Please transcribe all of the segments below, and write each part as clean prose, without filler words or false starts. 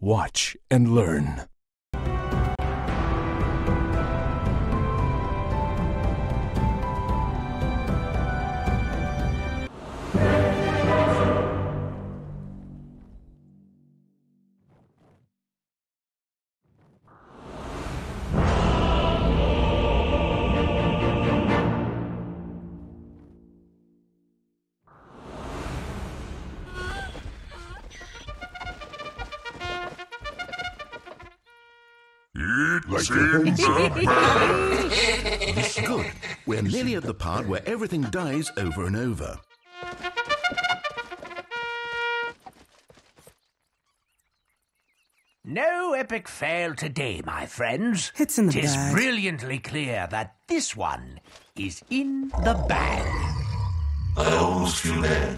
Watch and learn. This is good. We're nearly at the part where everything dies over and over. No epic fail today, my friends. It's in the bag. 'Tis brilliantly clear that this one is in the bag. I almost feel bad.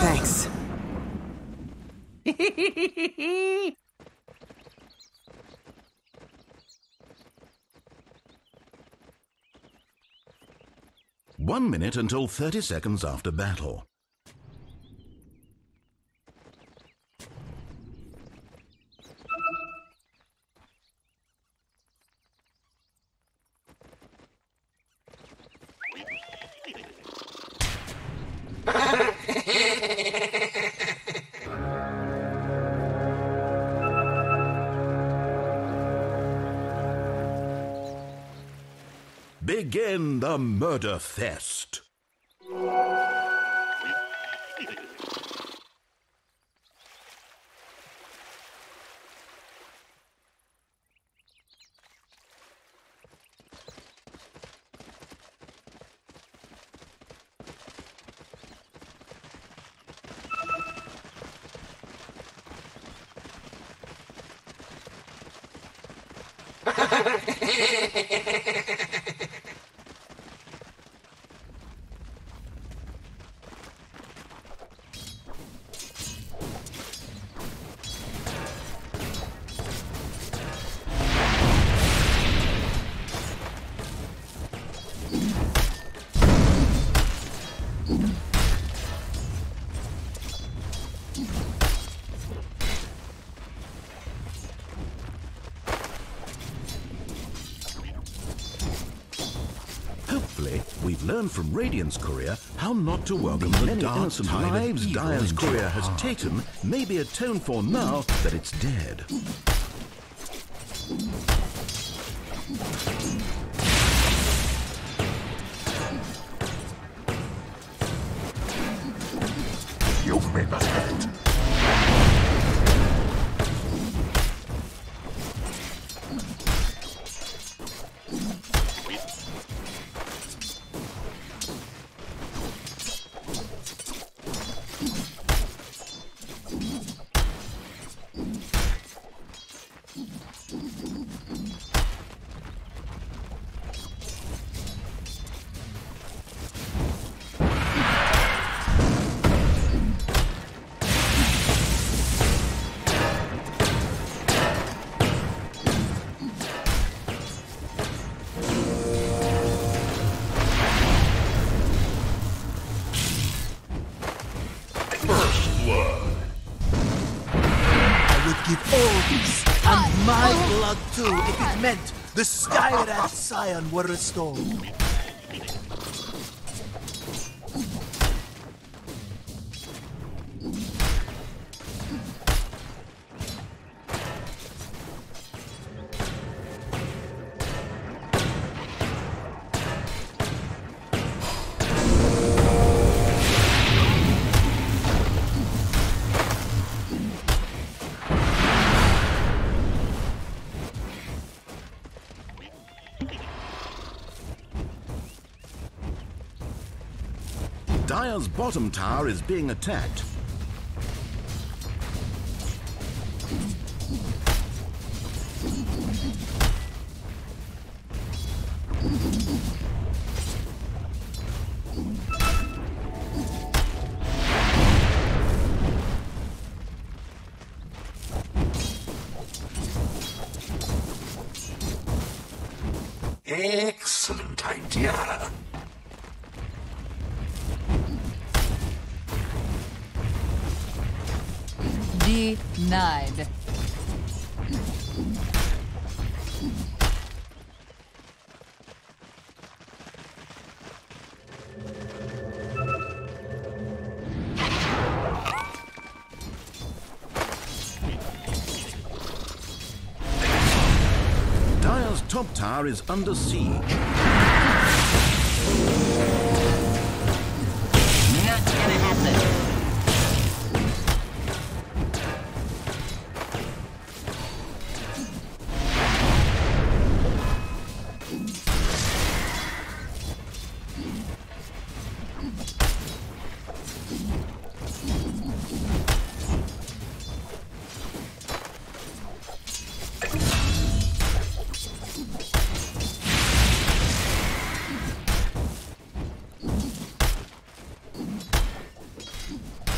Thanks. One minute until 30 seconds after battle. Begin the murder fest. We've learned from Radiant's courier how not to welcome the dark tide that Dire's courier has taken may be atoned for now that it's dead. You've made us hurt. If it meant the Skyrat Scion were restored. Dire's bottom tower is being attacked. Denied. Dire's top tower is under siege. Not gonna happen.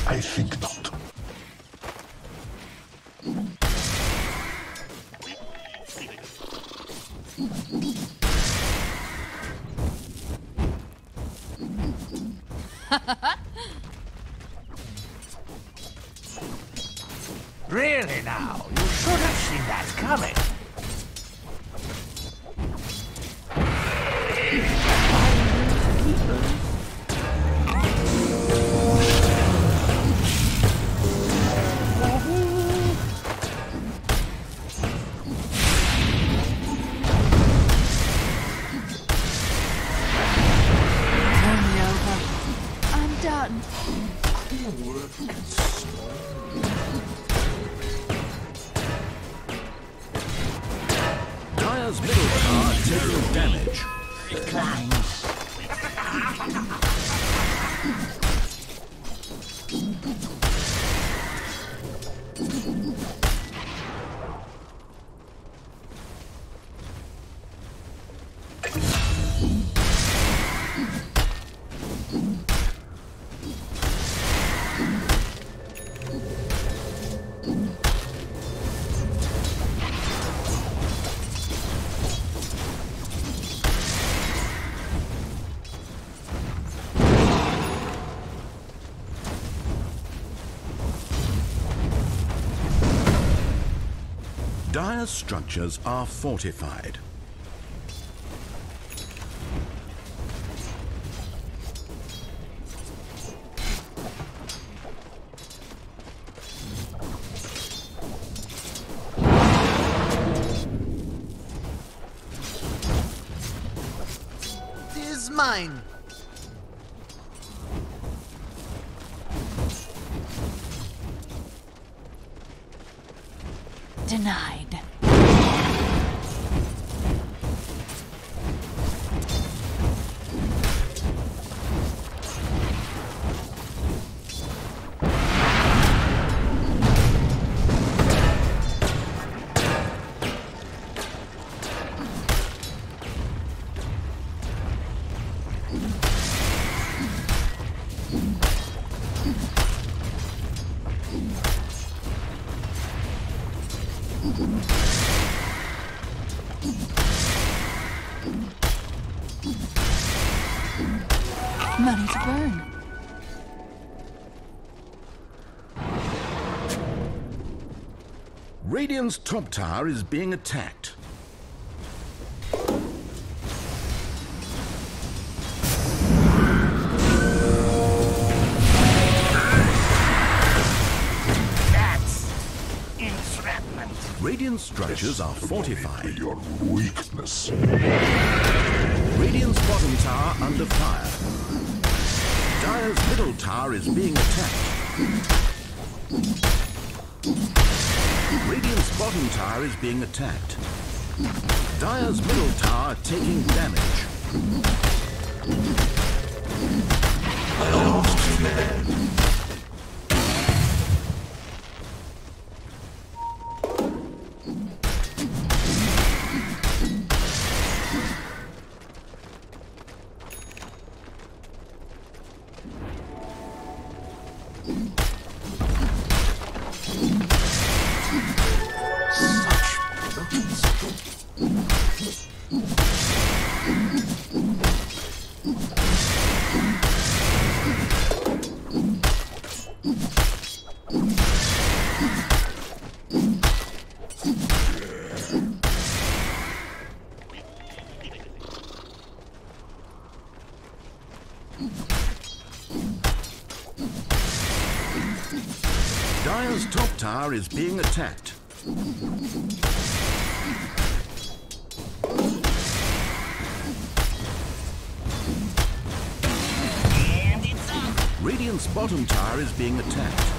I think not. Really now, you should have seen that coming. Dire's middle tower takes damage. Declines. Dire's structures are fortified. This is mine. Denied. Money to burn. Radiant's top tower is being attacked. Radiant structures are fortified. Your weakness. Radiant's bottom tower under fire. Dire's middle tower is being attacked. Radiant's bottom tower is being attacked. Dire's middle tower taking damage. I lost you, man. Such Dire's top tower is being attacked. And it's up. Radiant's bottom tower is being attacked.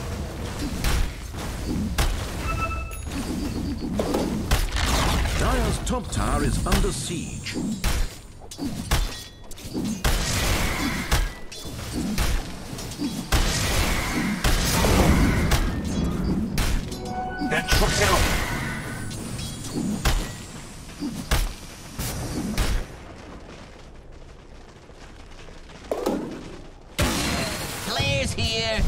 Dire's top tower is under siege. That took it off. Players here.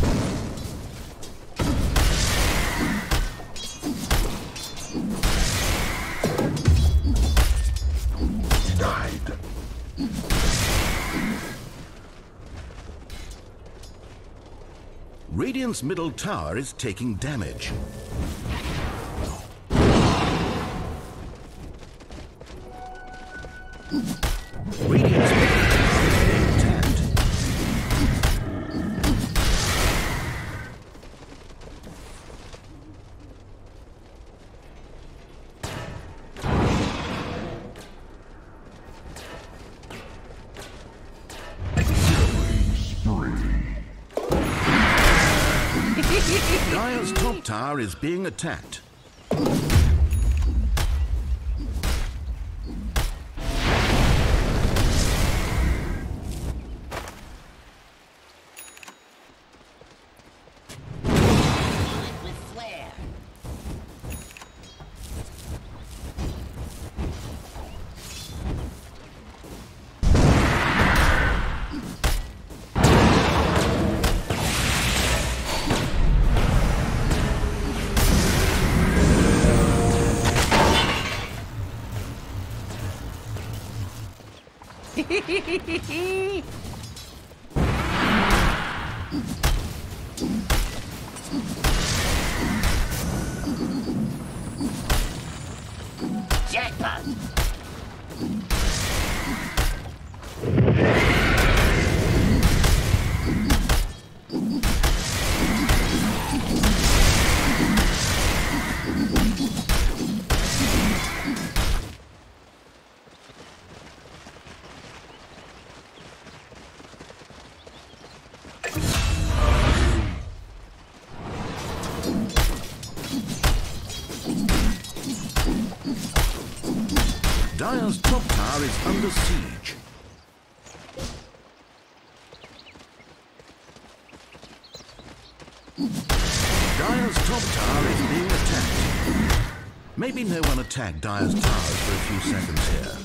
Radiant's middle tower is taking damage. Radiant's middle tower is being attacked. Dire's top tower is being attacked. Jackpot. Dire's top tower is under siege. Dire's top tower is being attacked. Maybe no one attacked Dire's towers for a few seconds here.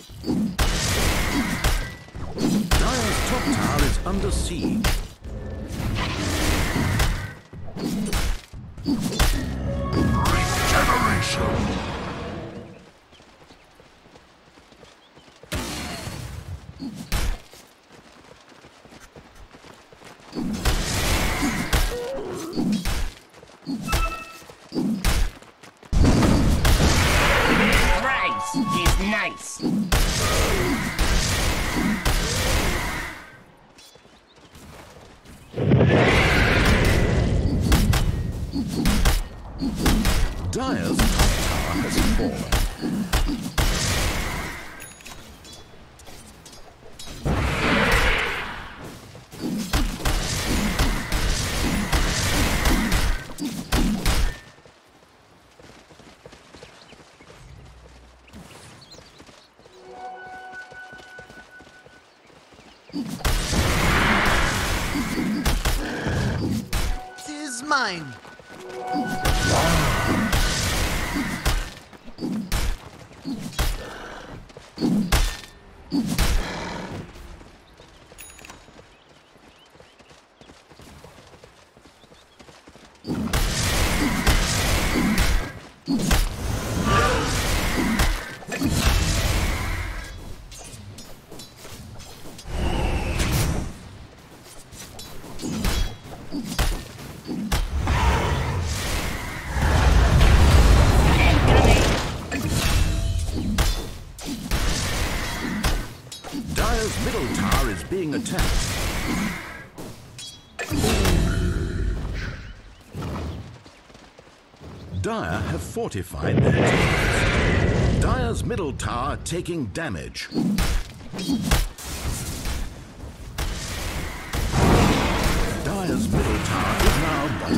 Dire's top tower is under siege. Regeneration! Rice is nice. Dire's top tower has fallen. Mine. Dire have fortified their towers. Dire's middle tower taking damage. Dire's middle tower is now by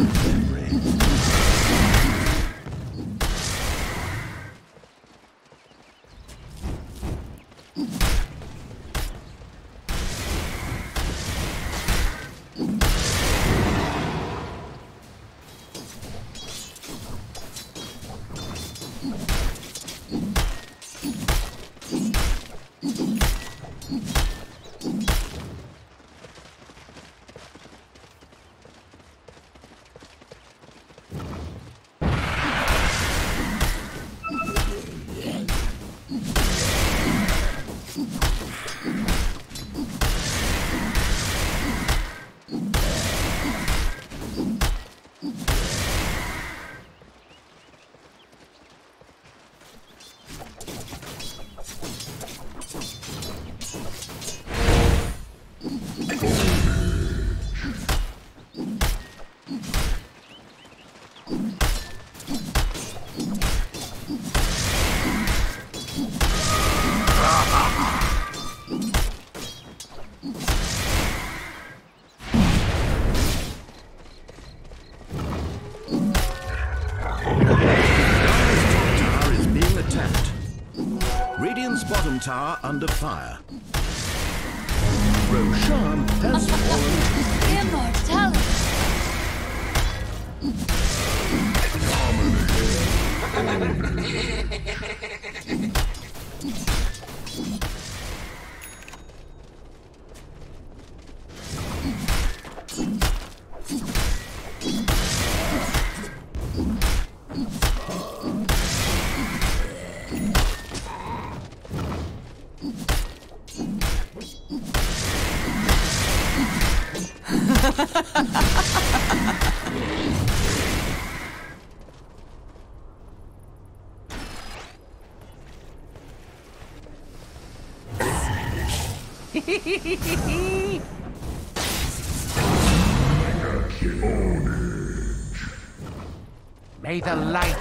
tower under fire. Roshan has fallen. Immortality. May the light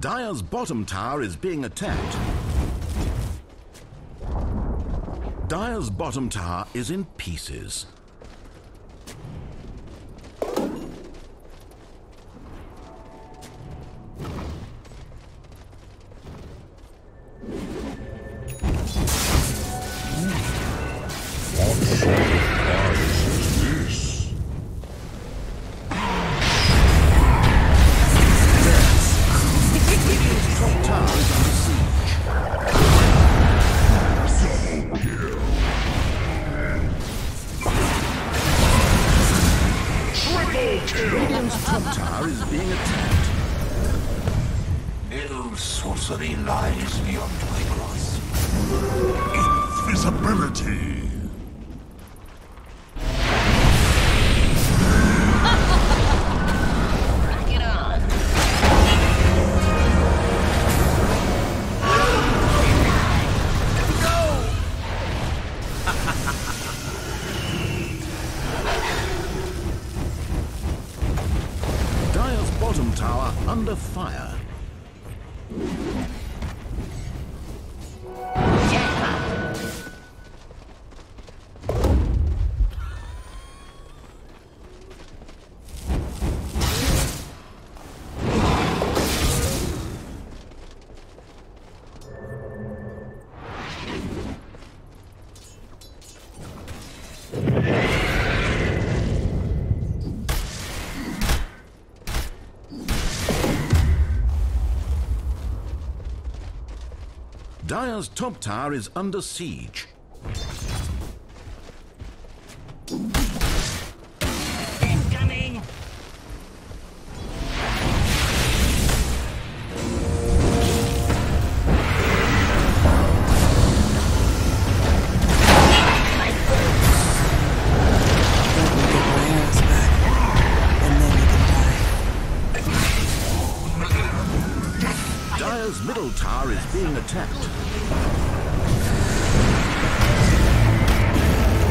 Dire's bottom tower is being attacked. Dire's bottom tower is in pieces. Double kill! Radiant's top tower is being attacked. Ill sorcery lies beyond my grasp. Invisibility! Bottom tower under fire. Dire's top tower is under siege. Incoming! Dire's middle tower is being attacked. Better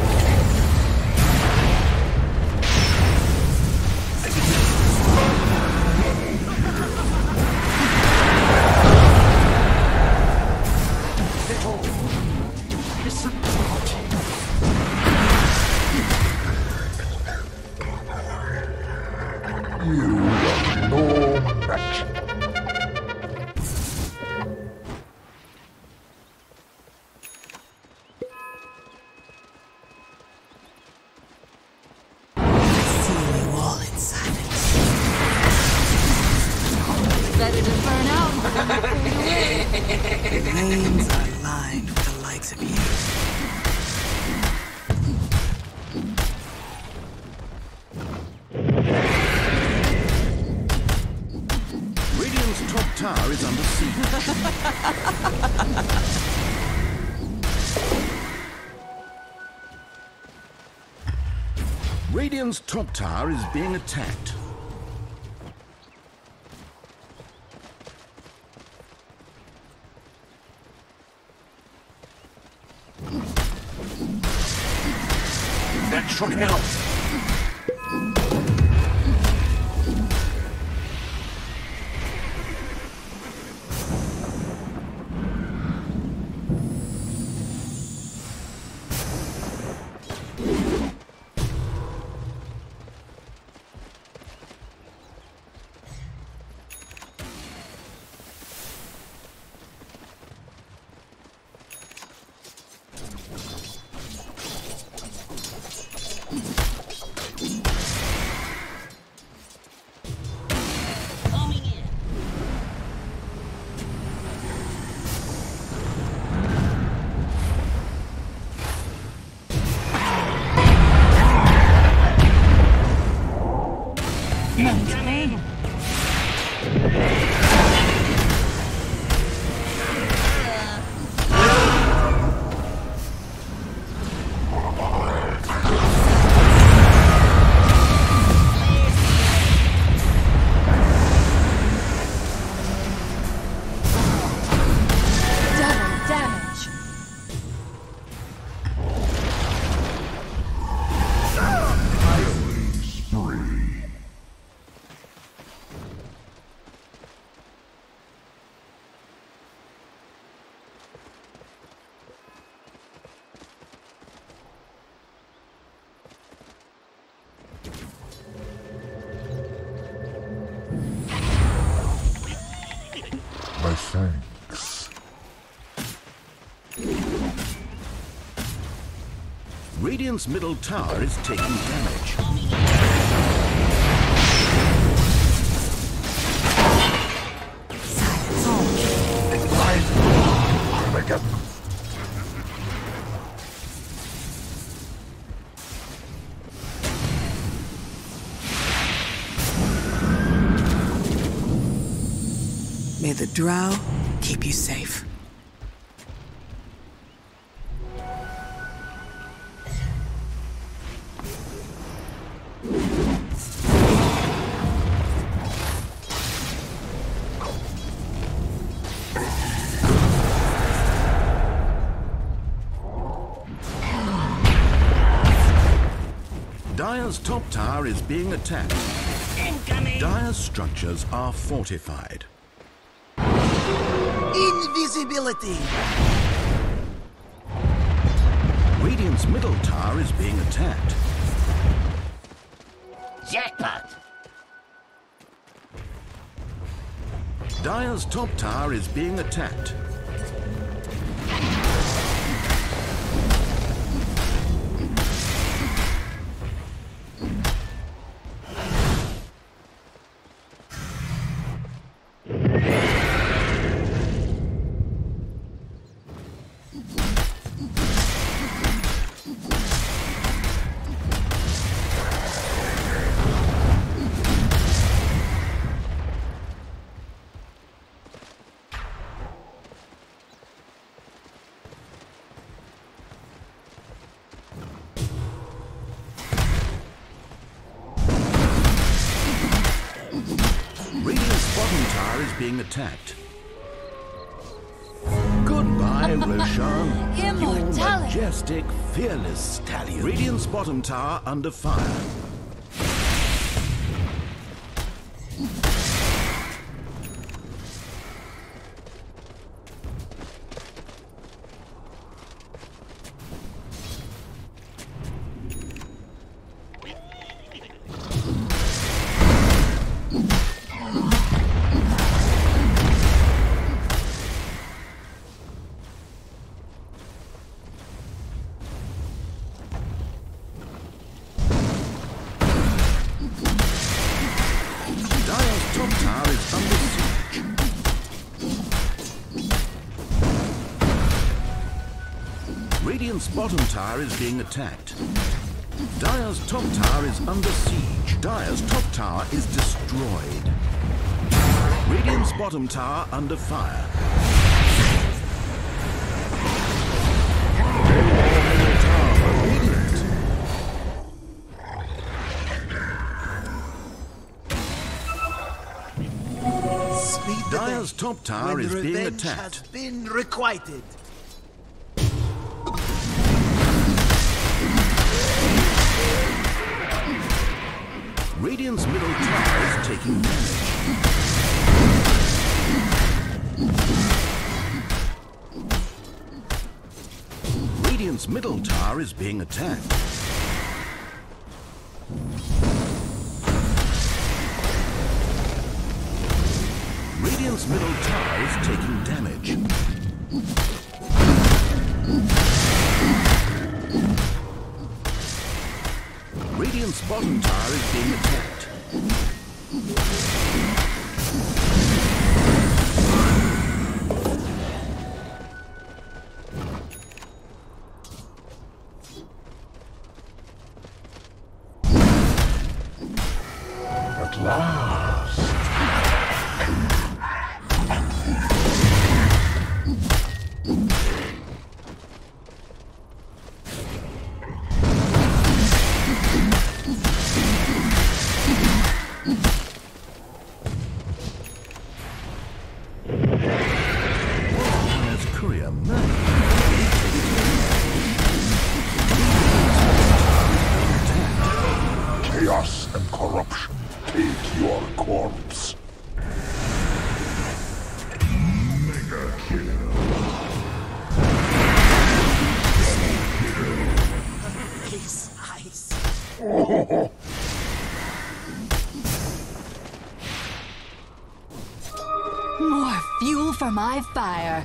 to burn out before you win. The names are lined with the likes of you. Radiant's top tower is under siege. Radiant's top tower is being attacked. That should help. Thanks. Radiant's middle tower is taking damage. Silence. May the drow keep you safe. Dire's top tower is being attacked. Incoming! Dire's structures are fortified. Invisibility! Radiant's middle tower is being attacked. Jackpot! Dire's top tower is being attacked. Being attacked. Goodbye, Roshan. Immortality. You majestic, fearless stallion. Radiant's bottom tower under fire. Radiant's bottom tower is being attacked. Dire's top tower is under siege. Dire's top tower is destroyed. Radiant's bottom tower under fire. Radiant. Dire's top tower is being attacked. Revenge has been requited. Radiant's middle tower is taking damage. Radiant's middle tower is being attacked. Radiant's middle tower is taking damage. Radiant's bottom tower is being attacked. At last. Chaos and corruption take your corpse. Mega kill. His eyes. Oh. More fuel for my fire.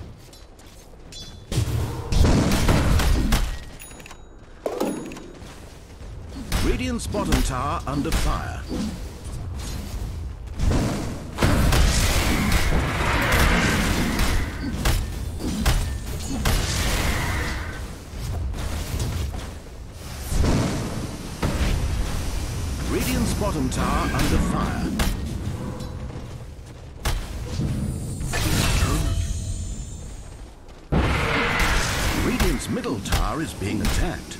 Radiant's bottom tower under fire. Radiant's bottom tower under fire. middle tower is being attacked.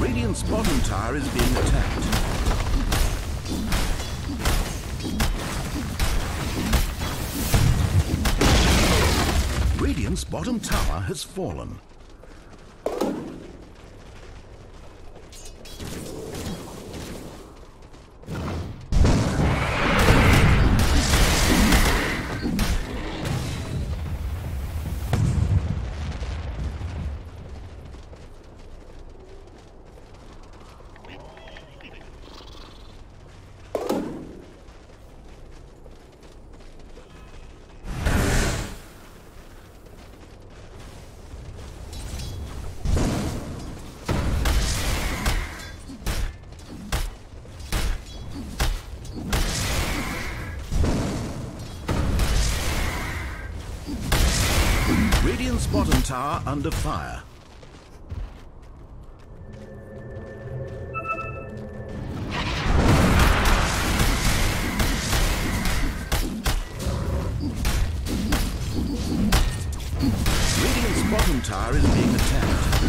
Radiant's bottom tower is being attacked. Radiant's bottom tower has fallen. Radiant's bottom tower under fire. Radiant's bottom tower is being attacked.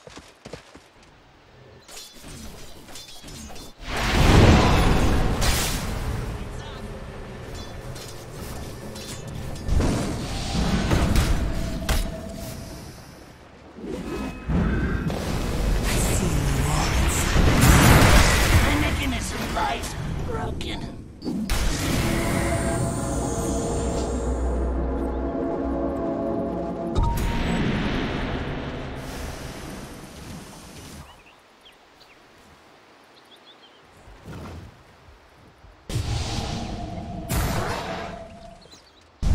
Radiant's middle tower is taking damage.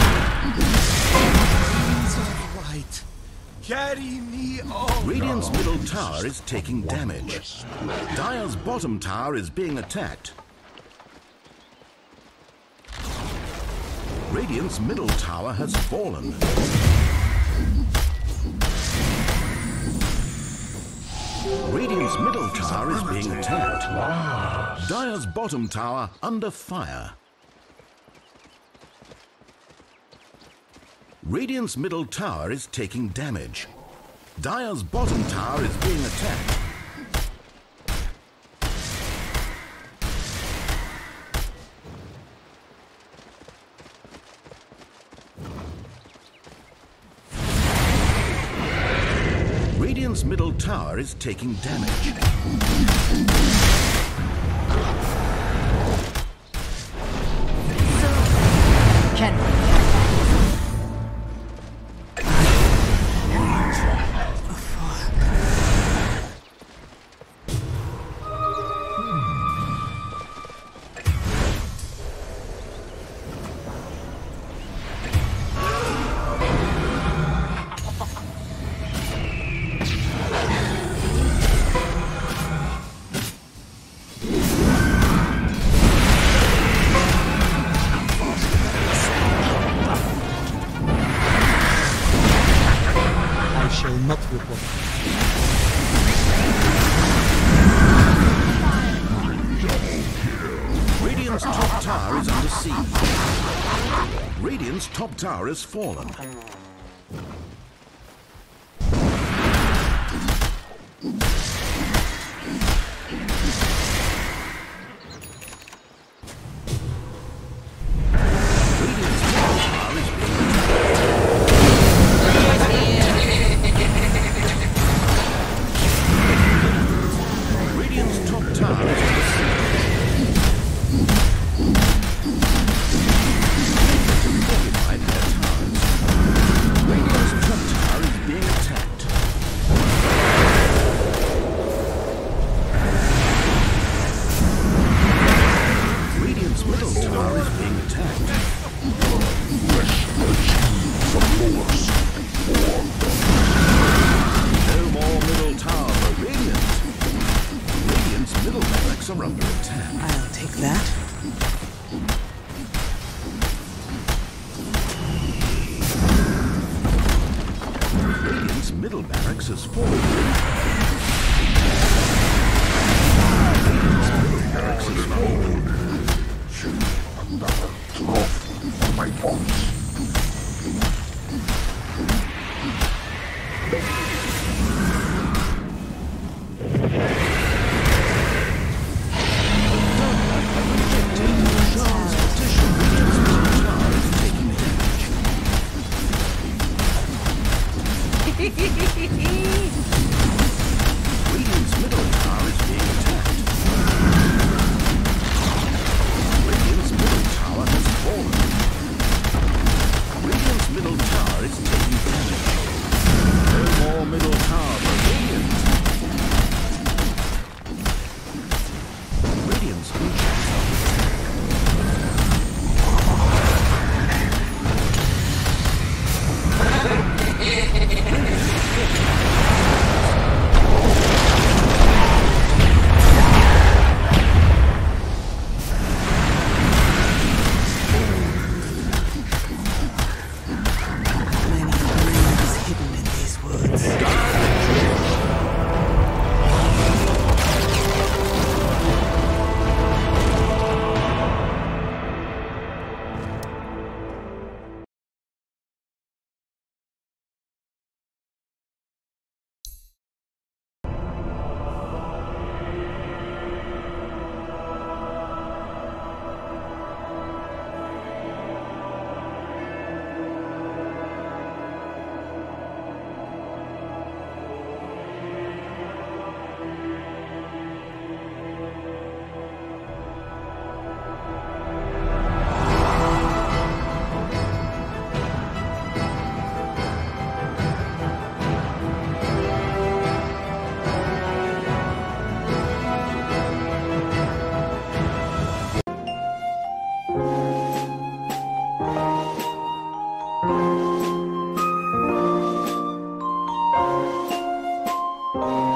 Dire's bottom tower is being attacked. Radiant's middle tower has fallen. Radiant's middle tower is being attacked. Dire's bottom tower under fire. Radiant's middle tower is taking damage. Dire's bottom tower is being attacked. Roshan's middle tower is taking damage. Radiant's top tower is under siege. Radiant's top tower has fallen. Middle barracks has fallen. Middle barracks has fallen. Another trophy for my